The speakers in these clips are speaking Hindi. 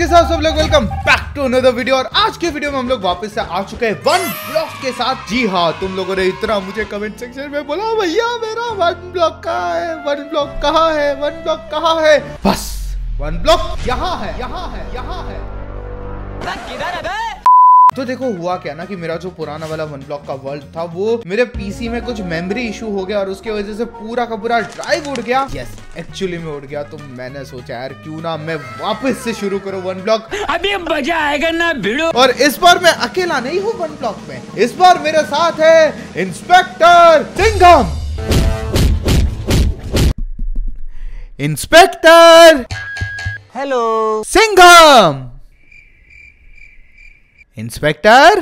के साथ सब लोग welcome back to another video. और आज के वीडियो में हम लोग वापस से आ चुके हैं वन ब्लॉक के साथ। जी हाँ, तुम लोगों ने इतना मुझे कमेंट सेक्शन में बोला, भैया मेरा वन ब्लॉक कहाँ है, वन ब्लॉक कहाँ है, वन ब्लॉक कहाँ है। बस वन ब्लॉक यहाँ है, यहाँ है, यहाँ है। तो देखो हुआ क्या ना कि मेरा जो पुराना वाला वन ब्लॉक का वर्ल्ड था वो मेरे पीसी में कुछ मेमोरी इशू हो गया और उसके वजह से पूरा का पूरा ड्राइव उड़ गया। यस, एक्चुअली में उड़ गया। तो मैंने सोचा यार क्यों ना मैं वापस से शुरू करूं वन ब्लॉक, अभी मजा आएगा ना भिड़ो। और इस बार मैं अकेला नहीं हूँ वन ब्लॉक में, इस बार मेरे साथ है inspector Singham. Inspector hello Singham. Inspector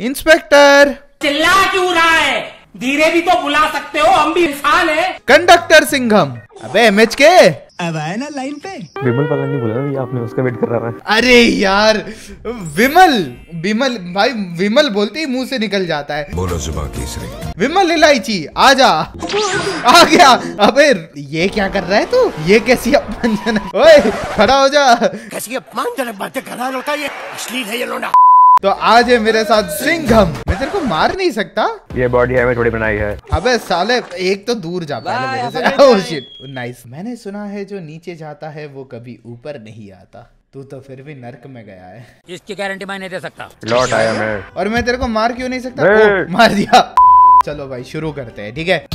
inspector चिल्ला क्यों रहा है, धीरे भी तो बुला सकते हो, हम भी इंसान है। कंडक्टर सिंघम। अबे एमएचके अब आया ना लाइन पे। विमल वाला नहीं बोला, आपने उसका वेट कर रहा है। अरे यार विमल, विमल भाई, विमल बोलते ही मुंह से निकल जाता है। बोलो सुबह तीसरी। विमल इलायची आजा। आ गया। अबे ये क्या कर रहा है तू, ये कैसी अपमानजनक। ओए खड़ा हो जा, कैसी अपमानजनक बातें कर रहा लड़का, ये असली है ये लोना। तो आज है मेरे साथ सिंघम। मैं तेरे को मार नहीं सकता, ये बॉडी है मैं थोड़ी बनाई है। अबे साले एक तो दूर जाता है मेरे से। Oh shit nice. मैंने सुना है जो नीचे जाता है वो कभी ऊपर नहीं आता, तू तो फिर भी नर्क में गया है, इसकी गारंटी मैं नहीं दे सकता। लौट आया मैं। और मैं तेरे को मार क्यों नहीं सकता, मार दिया। चलो भाई शुरू करते है, ठीक है।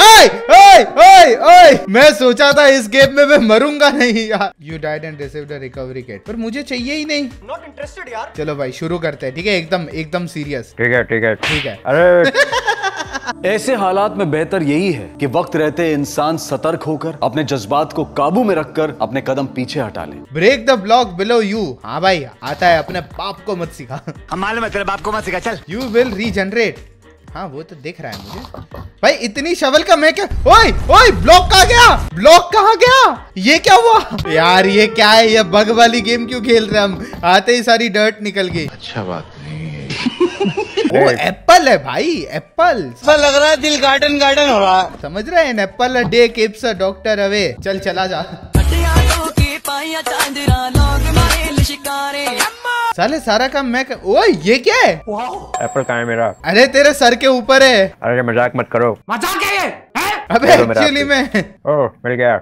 ओए ओए ओए ओए, मैं सोचा था इस गेम में मैं मरूंगा नहीं यार। You died and received the recovery kit, पर मुझे चाहिए ही नहीं। नॉट इंटरेस्टेड यार। चलो भाई शुरू करते हैं, ठीक है, एकदम एकदम सीरियस। ठीक है ठीक है ठीक है। अरे ऐसे हालात में बेहतर यही है कि वक्त रहते इंसान सतर्क होकर अपने जज्बात को काबू में रखकर अपने कदम पीछे हटा ले। Break the block below you. हाँ भाई आता है, अपने बाप को मत सिखा। हमारे में तेरे बाप को मत सिखा। चल यू विल रीजनरेट। हाँ वो तो दिख रहा है मुझे। भाई इतनी शवल का मैं क्या। ओए ओए ब्लॉक कहाँ गया, ब्लॉक कहाँ गया, ये क्या हुआ यार, ये क्या है, ये बग वाली गेम क्यों खेल रहे हैं हम, आते ही सारी डर्ट निकल गई। अच्छा बात नहीं है। वो एप्पल है भाई, एप्पल लग रहा है, दिल गार्डन गार्डन हो रहा है, समझ रहे हैं। Apple a day keeps a doctor away. चल चला जा। साले सारा काम मैं कर... ओ ये क्या है, एप्पल कहाँ है मेरा। अरे तेरे सर के ऊपर है। अरे मजाक मत करो। मजाक है ये? अबे एक्चुअली में। ओह मिल गया।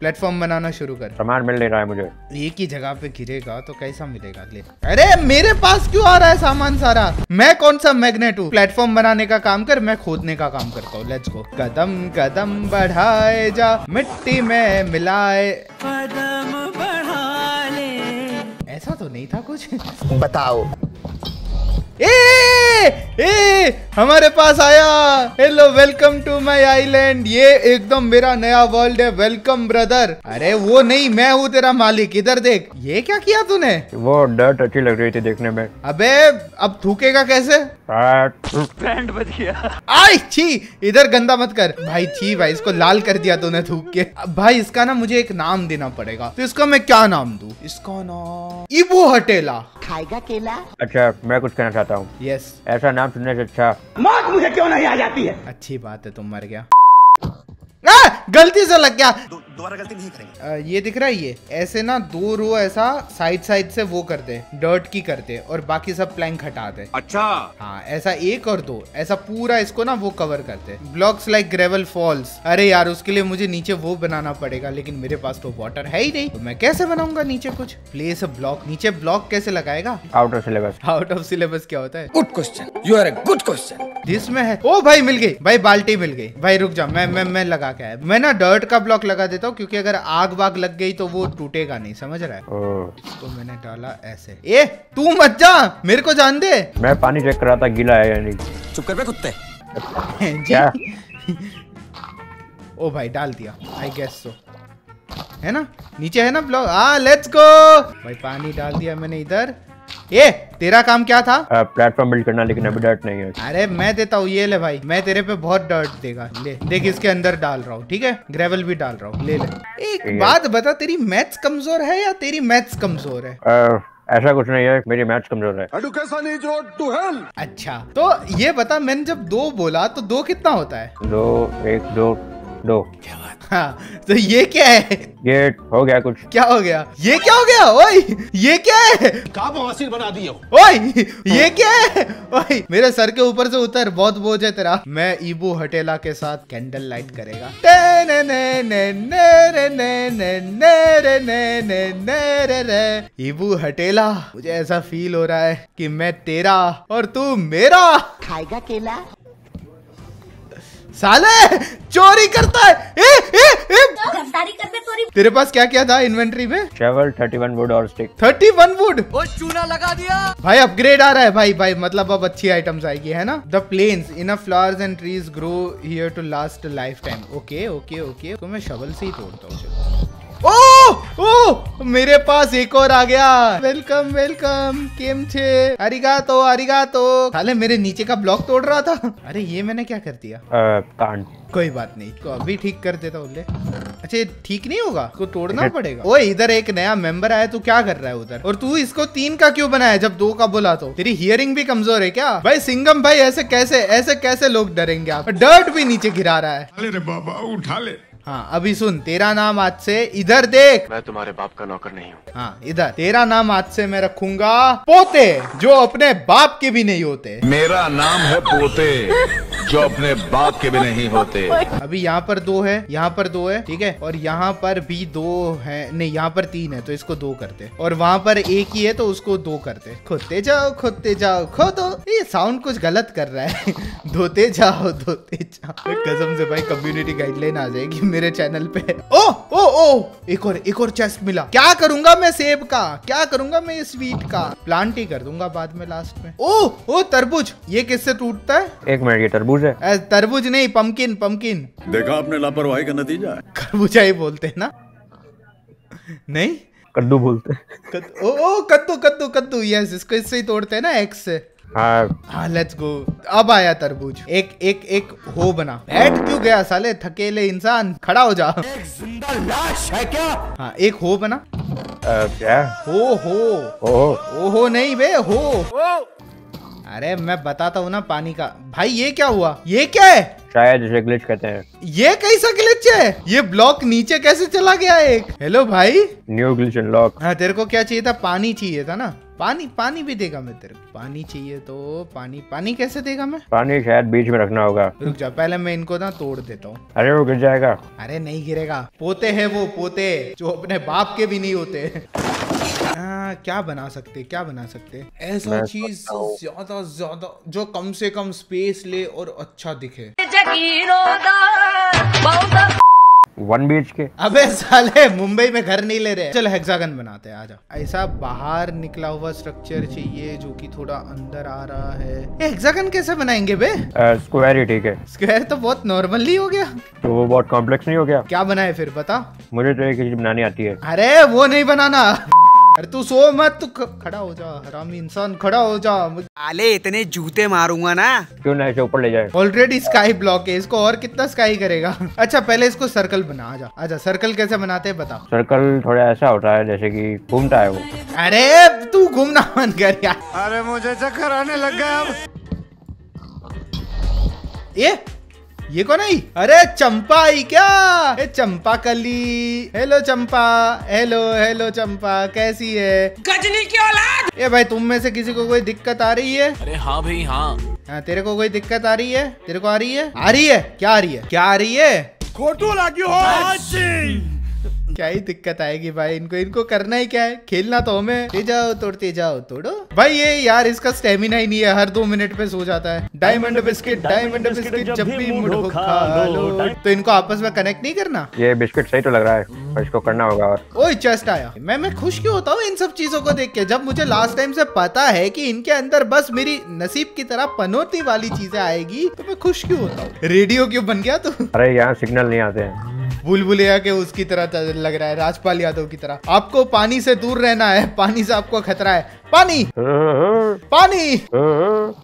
प्लेटफॉर्म बनाना शुरू कर। सामान मिल नहीं रहा है मुझे। एक ही जगह पे गिरेगा तो कैसा मिलेगा ले। अरे मेरे पास क्यों आ रहा है सामान सारा, मैं कौन सा मैग्नेट हूँ। प्लेटफॉर्म बनाने का काम कर, मैं खोदने का काम करता हूँ। Let's go. कदम कदम बढ़ाए जा, मिट्टी में मिलाए। ऐसा तो नहीं था कुछ, बताओ। ए, ए, हमारे पास आया। Hello welcome to my island. ये एकदम मेरा नया वर्ल्ड है, वेलकम ब्रदर। अरे वो नहीं, मैं हूँ तेरा मालिक, इधर देख। ये क्या किया तूने, वो डर्ट अच्छी लग रही थी देखने में। अबे अब थूकेगा कैसे, पैंट बच गया। आई छी, इधर गंदा मत कर भाई। छी भाई इसको लाल कर दिया तूने थूक के। भाई इसका ना मुझे एक नाम देना पड़ेगा, तो इसका मैं क्या नाम दूं, इसका नाम इबो हटेला। खाएगा केला। अच्छा मैं कुछ कहना चाहता हूँ। यस ऐसा नाम सुनने से अच्छा मौत मुझे क्यों नहीं आ जाती है। अच्छी बात है तुम मर गया। गलती से लग गया, दोबारा गलती नहीं करेंगे। ये दिख रहा है, ये ऐसे ना दो रो ऐसा साइड साइड से वो करते डर्ट की करते और बाकी सब प्लैंक हटा दे। अच्छा हाँ ऐसा एक और दो, ऐसा पूरा इसको ना वो कवर करते। Blocks like gravel falls. अरे यार उसके लिए मुझे नीचे वो बनाना पड़ेगा, लेकिन मेरे पास तो वाटर है ही नहीं, तो मैं कैसे बनाऊंगा नीचे कुछ। Place a block. नीचे ब्लॉक कैसे लगाएगा। Out of syllabus. Out of syllabus क्या होता है। Good question, you are a good question. जिसमें है। ओ भाई मिल गई भाई, बाल्टी मिल गई भाई। रुक जा मैं लगा के आया। मैं ना डर्ट का ब्लॉक लगा देता हूँ, क्योंकि अगर आग वाग लग गई तो वो टूटेगा नहीं, समझ रहा है। इसको मैंने डाला ऐसे। ए तू मत जा, मेरे को जान दे, मैं पानी चेक कर रहा था गीला है या नहीं। चुप कर बे कुत्ते। क्या ओ भाई डाल दिया, आई गेस सो है ना, नीचे है ना ब्लॉक। हाँ लेट्स गो भाई, पानी डाल दिया मैंने इधर। ये तेरा काम क्या था, प्लेटफॉर्म बिल्ड करना, लेकिन अभी डर्ट नहीं है। अरे मैं देता हूँ, ये ले भाई, मैं तेरे पे बहुत डर्ट देगा। ले देख इसके अंदर डाल रहा हूँ, ठीक है, ग्रेवल भी डाल रहा हूँ, ले ले। एक बात बता, तेरी मैथ्स कमजोर है या तेरी मैथ्स कमजोर है। ऐसा कुछ नहीं है, मेरी मैथ्स कमजोर है। Education is road to hell. अच्छा तो ये बता, मैंने जब दो बोला तो दो कितना होता है। दो एक दो दो। क्या हाँ, तो ये क्या है? ये हो गया कुछ। क्या हो गया? ये क्या हो गया? ओए ये क्या है? का बवासीर बना दिए हो। ओए ये क्या है? ओए मेरे सर के ऊपर से उतर, बहुत बोझ है तेरा। मैं ईबू हटेला के साथ कैंडल लाइट करेगा। ईबू हटेला, मुझे ऐसा फील हो रहा है कि मैं तेरा और तू मेरा। खाएगा केला? साले चोरी करता है। ए, ए, ए। तो गिरफ्तारी कर दे चोरी। तेरे पास क्या क्या था इन्वेंट्री में? शवल, 31 वुड और स्टिक। 31 वुड और चूना लगा दिया भाई। अपग्रेड आ रहा है भाई भाई, मतलब अब अच्छी आइटम्स आएगी है ना। The plains enough flowers and trees grow here to last life time. Okay okay okay, तो मैं शवल से ही तोड़ता हूँ। ओह मेरे पास एक और आ गया। वेलकम वेलकम, केम छे, अरिगातो अरिगातो। साले मेरे नीचे का ब्लॉक तोड़ रहा था। अरे ये मैंने क्या कर दिया? कोई बात नहीं, तो अभी ठीक कर देता हूँ। अच्छा ठीक नहीं होगा तो तोड़ना पड़ेगा। ओए इधर एक नया मेंबर आया, तू क्या कर रहा है उधर? और तू इसको 3 का क्यों बनाया जब 2 का बोला? तो तेरी हियरिंग भी कमजोर है क्या भाई? सिंगम भाई ऐसे कैसे लोग डरेंगे आप? डर्ट भी नीचे गिरा रहा है। अरे बाबा उठा ले। हाँ अभी सुन, तेरा नाम आज से, इधर देख, मैं तुम्हारे बाप का नौकर नहीं हूँ। हाँ इधर, तेरा नाम आज से मैं रखूंगा पोते, जो अपने बाप के भी नहीं होते। मेरा नाम है पोते जो अपने बाप के भी नहीं होते। अभी यहाँ पर 2 है, यहाँ पर 2 है, ठीक है, और यहाँ पर भी 2 है, नहीं यहाँ पर 3 है, तो इसको 2 करते, और वहाँ पर 1 ही है तो उसको 2 करते। खोदते जाओ खोदो। ये साउंड कुछ गलत कर रहा है। धोते जाओ धोते जाओ। कसम से भाई कम्युनिटी गाइडलाइन आ जाएगी मेरे चैनल पे। ओ ओ ओ, एक और चेस्ट मिला। क्या करूंगा मैं सेब का? क्या करूंगा मैं स्वीट का? प्लांट ही कर दूंगा बाद में लास्ट में। ओ ओ तरबूज, ये किससे टूटता है? एक मिनट, ये तरबूज है? तरबूज नहीं, पम्पकिन पम्पकिन। देखा आपने लापरवाही का नतीजा। खरबूजा ही बोलते हैं ना? नहीं कद्दू बोलते हैं। ओ ओ कद्दू कद्दू कद्दू, यस, इसको इससे ही तोड़ते है ना, एक्स से। हाँ लेट्स गो। अब आया तरबूज। एक हो बना। बैठ क्यों गया साले थकेले इंसान, खड़ा हो जा। एक जिंदा लाश है क्या? हाँ एक हो बना। क्या हो नहीं बे हो। अरे मैं बताता हूँ ना पानी का। भाई ये क्या हुआ? ये क्या है? शायद इसे ग्लिच कहते हैं। ये कैसा ग्लिच है? ये ब्लॉक नीचे कैसे चला गया? एक हेलो भाई, न्यू ग्लिच अनलॉक। हाँ तेरे को क्या चाहिए था? पानी चाहिए था ना? पानी भी देगा मैं तेरे को। पानी चाहिए तो पानी कैसे देगा मैं? पानी शायद बीच में रखना होगा। रुक जा, पहले मैं इनको ना तोड़ देता हूँ। अरे वो गिर जाएगा। अरे नहीं गिरेगा, पोते हैं वो, पोते जो अपने बाप के भी नहीं होते। क्या बना सकते ऐसा चीज ज्यादा जो कम से कम स्पेस ले और अच्छा दिखे। 1 BHK। अबे साले मुंबई में घर नहीं ले रहे। चल हेक्सागन बनाते हैं, आजा। ऐसा बाहर निकला हुआ स्ट्रक्चर चाहिए जो कि थोड़ा अंदर आ रहा है। हेक्सागन कैसे बनाएंगे बे? स्क्वायर ही ठीक है। स्क्वायर तो बहुत नॉर्मली हो गया। तो वो बहुत कॉम्प्लेक्स नहीं हो गया? क्या बनाए फिर बता। मुझे तो एक चीज बनानी आती है। अरे वो नहीं बनाना। अरे तू सो मत, तू खड़ा हो जा। हरामी इंसान खड़ा हो जा। आले इतने जूते मारूंगा ना। क्यों ना इसे ऊपर ले जाए? ऑलरेडी स्काई ब्लॉक है, इसको और कितना स्काई करेगा? अच्छा पहले इसको सर्कल बना। आजा सर्कल कैसे बनाते हैं बता। सर्कल थोड़ा ऐसा होता है जैसे कि घूमता है वो। अरे तू घूमना मन कर यार। अरे मुझे चक्कर आने लग गया अब। ये कौन आई? अरे चंपा आई क्या? ए Champa Kali, hello Champa, hello hello Champa, कैसी है? गजनी की औलाद। ए भाई तुम में से किसी को कोई दिक्कत आ रही है? अरे हाँ भाई हाँ। तेरे को कोई दिक्कत आ रही है? तेरे को आ रही है? आ रही है? क्या आ रही है? क्या आ रही है? खोटू लगी हो। क्या ही दिक्कत आएगी भाई, इनको इनको करना ही क्या है, खेलना तो हमें। तोड़ते जाओ भाई। ये यार इसका स्टेमिना ही नहीं है, हर 2 मिनट पे सो जाता है। डायमंड बिस्किट जब भी मूड हो खा लो। तो इनको आपस में कनेक्ट नहीं करना। ये बिस्किट सही तो लग रहा है, इसको करना होगा। ओए चेस्ट आया। मैं खुश क्यों होता हूँ इन सब चीजों को देख के, जब मुझे लास्ट टाइम से पता है कि इनके अंदर बस मेरी नसीब की तरह पनौती वाली चीजें आएगी, तो मैं खुश क्यों होता हूँ? रेडियो क्यों बन गया तू? अरे यहाँ सिग्नल नहीं आते हैं। बुलबुलिया के उसकी तरह लग रहा है, राजपाल यादव की तरह। आपको पानी से दूर रहना है, पानी से आपको खतरा है। पानी पानी,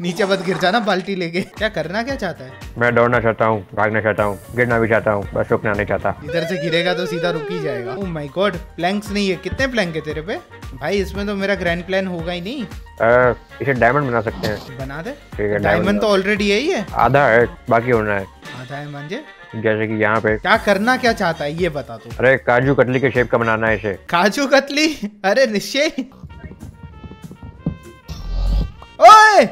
नीचे मत गिर जाना बाल्टी लेके। क्या करना क्या चाहता है? मैं दौड़ना चाहता हूँ, भागना चाहता हूँ, गिरना भी चाहता हूँ, बस रुकना नहीं चाहता। इधर से गिरेगा तो सीधा रुक ही जाएगा। ओह माय गॉड, प्लैंक्स नहीं है। कितने प्लैंक है तेरे पे भाई? इसमें तो मेरा ग्रैंड प्लान होगा ही नहीं। इसे डायमंड बना सकते हैं। बना दे। डायमंड तो ऑलरेडी यही है, आधा है बाकी होना है। आधा है मांझे, जैसे कि यहाँ पे। क्या करना क्या चाहता है ये बता तू। अरे काजू कतली के शेप का बनाना है इसे। काजू कतली? अरे निश्चय। ओए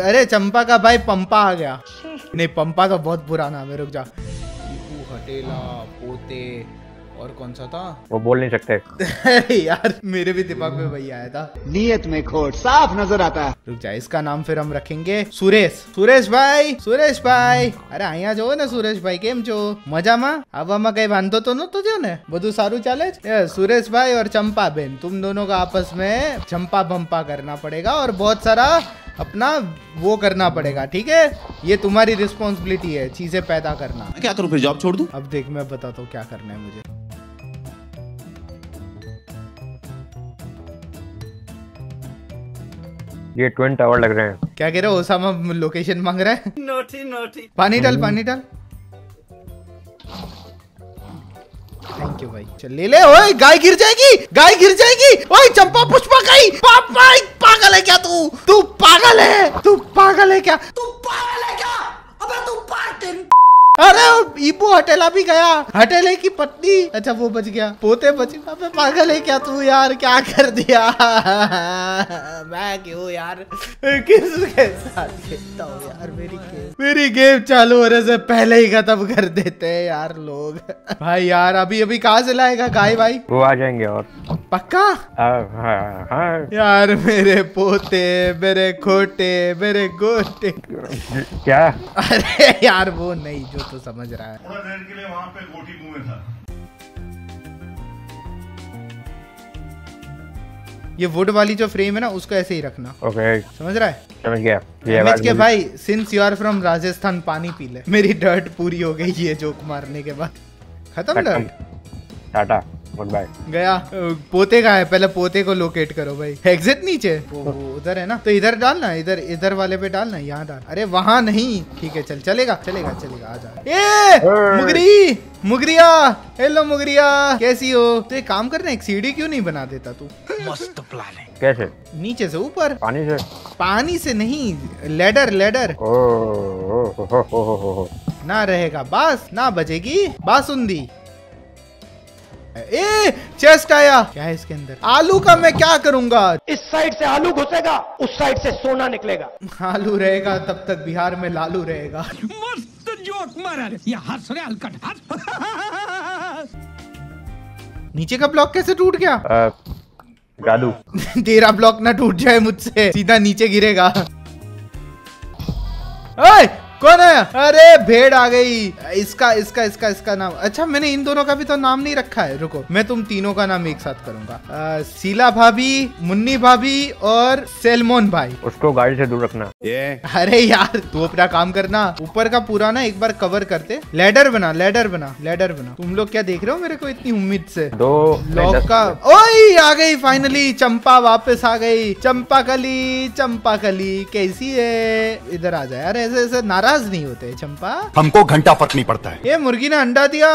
अरे चंपा का भाई पंपा आ गया। नहीं पंपा तो बहुत बुरा नाम है, रुक जा। टीपू, हटेला, पोते और कौन सा था वो बोल नहीं सकते। यार मेरे भी दिमाग में वही आया था। नियत में खोट साफ नजर आता है। रुक जा, इसका नाम फिर हम रखेंगे सुरेश। सुरेश भाई, सुरेश भाई, अरे आया जो ना सुरेश भाई, केम जो मजा मा? अब हम कई बांधो तो न तुझे ने बधु सारू चाले। सुरेश भाई और चंपा बहन, तुम दोनों का आपस में चंपा बंपा करना पड़ेगा और बहुत सारा अपना वो करना पड़ेगा, ठीक है? ये तुम्हारी रिस्पॉन्सिबिलिटी है चीजें पैदा करना। क्या करूँ फिर, जॉब छोड़ दूँ? अब देख मैं बताता हूँ क्या करना है मुझे। ये ट्विन टावर लग रहे हैं। क्या कह रहे हो? ओसामा लोकेशन मांग रहा है। Naughty naughty. पानी डाल, पानी डाल। थैंक यू भाई। चल ले ले। ओए गाय गिर जाएगी, गाय गिर जाएगी। ओए चंपा पुष्पा गई। पागल है क्या तू? तू पागल है, तू पागल है क्या? तू पागल है क्या? अबे तू पागल। अरे ईपू हटेला भी गया, हटेले की पत्नी। अच्छा वो बच गया, पोते बचे। अबे पागल है क्या तू यार? क्या कर दिया? मैं क्यों यार किसके साथ खेलता हूँ यार? मेरी गेम चालू होने से पहले ही खत्म कर देते हैं यार लोग। भाई यार अभी अभी कहाँ से लाएगा गाय भाई? वो आ जाएंगे और पक्का। यार मेरे पोते, मेरे खोटे, मेरे गोटे। क्या? अरे यार वो नहीं जो तो समझ रहा है। थोड़ा देर के लिए वहाँ पे गोटी मुँह में था। ये वुड वाली जो फ्रेम है ना उसको ऐसे ही रखना। ओके समझ रहा है? समझ गया। ये के भाई since you are from Rajasthan, पानी पी ले। मेरी डर्ट पूरी हो गई ये जोक मारने के बाद। खत्म डर्ट, टाटा गुड बाय। गया। पोते का है, पहले पोते को लोकेट करो भाई। एग्जिट नीचे उधर है ना, तो इधर डालना, इधर इधर वाले पे डालना, यहाँ डाल। अरे वहाँ नहीं, ठीक है चल, चलेगा चलेगा चलेगा। आजा। ए मुगरी, मुगरिया, हेलो मुगरिया कैसी हो? तो एक काम करना, एक सीढ़ी क्यों नहीं बना देता तू? मस्त प्लान है। कैसे? नीचे से ऊपर। पानी से? पानी से नहीं, लेडर लेडर। ना रहेगा बास, ना बजेगी बासुंदी। ए चेस्ट आया। क्या है इसके अंदर? आलू का मैं क्या करूंगा? इस साइड से आलू घुसेगा, उस साइड से सोना निकलेगा। आलू रहेगा तब तक बिहार में लालू रहेगा। मस्त जोक मारा ये हंस रहे हलकट। नीचे का ब्लॉक कैसे टूट गया? जादू। तेरा ब्लॉक ना टूट जाए मुझसे, सीधा नीचे गिरेगा। ओए कौन है? अरे भेड़ आ गई। इसका इसका इसका इसका नाम, अच्छा मैंने इन दोनों का भी तो नाम नहीं रखा है। रुको मैं तुम तीनों का नाम एक साथ करूंगा। शीला भाभी, मुन्नी भाभी और सेलमोन भाई। उसको गाड़ी से दूर रखना। अरे यार तू अपना काम करना। ऊपर का पूरा ना एक बार कवर करते। लेडर बना, लेडर बना, लेडर बना। तुम लोग क्या देख रहे हो मेरे को इतनी उम्मीद से? दो लॉक का। ओए आ गई फाइनली चंपा, वापस आ गई। चंपा कली, चंपा कली कैसी है? इधर आ जाए यार, ऐसे ऐसे नारा नहीं होते चंपा। हमको घंटा फर्क नहीं पड़ता है। ये मुर्गी ने अंडा दिया।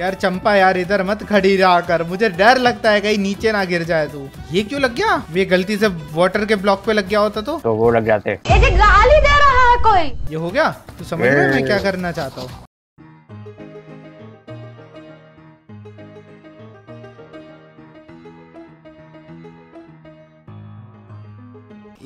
यार चंपा यार इधर मत खड़ी रहा कर, मुझे डर लगता है कहीं नीचे ना गिर जाए तू। ये क्यों लग गया? ये गलती से वाटर के ब्लॉक पे लग गया होता तो वो लग जाते। ये गाली दे रहा है कोई। ये हो गया? तू समझ रहा है मैं क्या करना चाहता हूँ?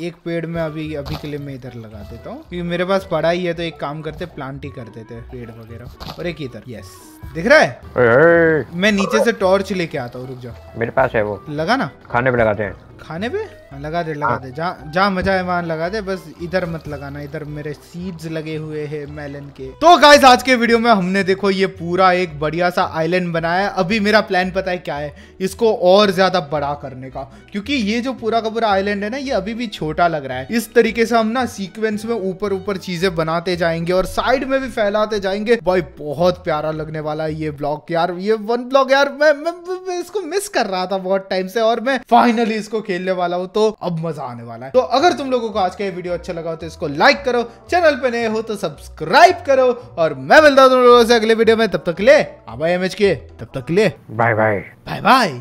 एक पेड़ में अभी अभी के लिए मैं इधर लगा देता हूँ क्योंकि मेरे पास बड़ा ही है, तो एक काम करते प्लांट ही कर देते हैं पेड़ वगैरह। और एक इधर। यस दिख रहा है? मैं नीचे से टॉर्च लेके आता हूँ, रुक जाओ। मेरे पास है वो, लगा ना। खाने पे लगाते हैं। खाने पे लगा दे जहाँ मजा है वहां लगा दे, बस इधर मत लगाना, इधर मेरे सीड्स लगे हुए हैं मेलन के। तो गाइस आज के वीडियो में हमने देखो ये पूरा एक बढ़िया सा आइलैंड बनाया। अभी मेरा प्लान पता है क्या है, इसको और ज्यादा बड़ा करने का, क्योंकि ये जो पूरा का पूरा आइलैंड है ना ये अभी भी छोटा लग रहा है। इस तरीके से हम ना सीक्वेंस में ऊपर ऊपर चीजें बनाते जाएंगे और साइड में भी फैलाते जाएंगे। भाई बहुत प्यारा लगने वाला है ये ब्लॉक यार, ये वन ब्लॉक यार मैं इसको मिस कर रहा था बहुत टाइम से और मैं फाइनली इसको खेलने वाला हूँ, तो अब मजा आने वाला है। तो अगर तुम लोगों को आज का ये वीडियो अच्छा लगा हो तो इसको लाइक करो, चैनल पे नए हो तो सब्सक्राइब करो, और मैं मिलता हूँ तुम लोगों से अगले वीडियो में। तब तक ले भाई MHK, तब तक ले बाय बाय बाय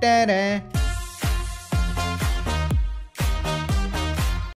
बाय।